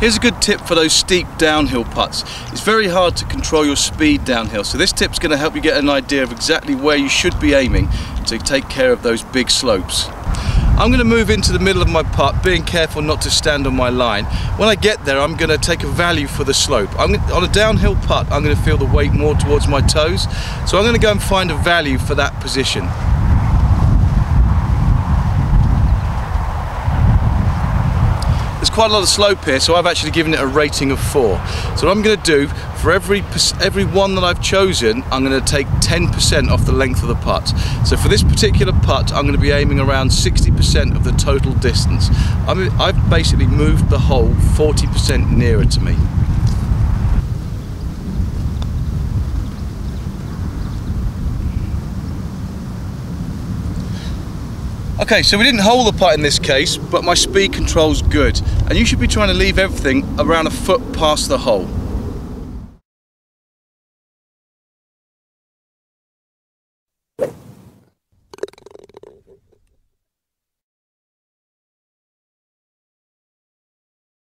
Here's a good tip for those steep downhill putts. It's very hard to control your speed downhill, so this tip's going to help you get an idea of exactly where you should be aiming to take care of those big slopes. I'm going to move into the middle of my putt, being careful not to stand on my line. When I get there, I'm going to take a value for the slope. On a downhill putt, I'm going to feel the weight more towards my toes, so I'm going to go and find a value for that position. There's quite a lot of slope here, so I've actually given it a rating of 4. So what I'm going to do, for every one that I've chosen, I'm going to take 10% off the length of the putt. So for this particular putt, I'm going to be aiming around 60% of the total distance. I've basically moved the hole 40% nearer to me. Okay, so we didn't hole the putt in this case, but my speed control's good, and you should be trying to leave everything around a foot past the hole.